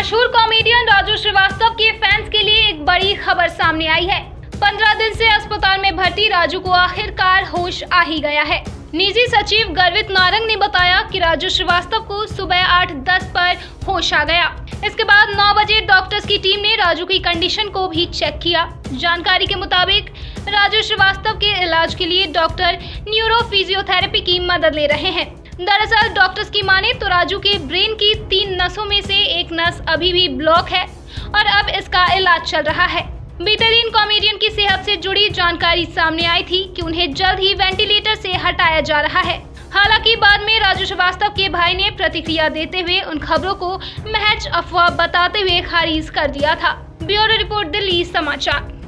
मशहूर कॉमेडियन राजू श्रीवास्तव के फैंस के लिए एक बड़ी खबर सामने आई है। 15 दिन से अस्पताल में भर्ती राजू को आखिरकार होश आ ही गया है। निजी सचिव गर्वित नारंग ने बताया कि राजू श्रीवास्तव को सुबह 8:10 पर होश आ गया। इसके बाद 9 बजे डॉक्टर्स की टीम ने राजू की कंडीशन को भी चेक किया। जानकारी के मुताबिक राजू श्रीवास्तव के इलाज के लिए डॉक्टर न्यूरो फिजियोथेरेपी की मदद ले रहे हैं। दरअसल डॉक्टर्स की माने तो राजू के ब्रेन की 3 नसों में से एक नस अभी भी ब्लॉक है और अब इसका इलाज चल रहा है। बीते दिन कॉमेडियन की सेहत से जुड़ी जानकारी सामने आई थी कि उन्हें जल्द ही वेंटिलेटर से हटाया जा रहा है। हालांकि बाद में राजू श्रीवास्तव के भाई ने प्रतिक्रिया देते हुए उन खबरों को महज अफवाह बताते हुए खारिज कर दिया था। ब्यूरो रिपोर्ट, दिल्ली समाचार।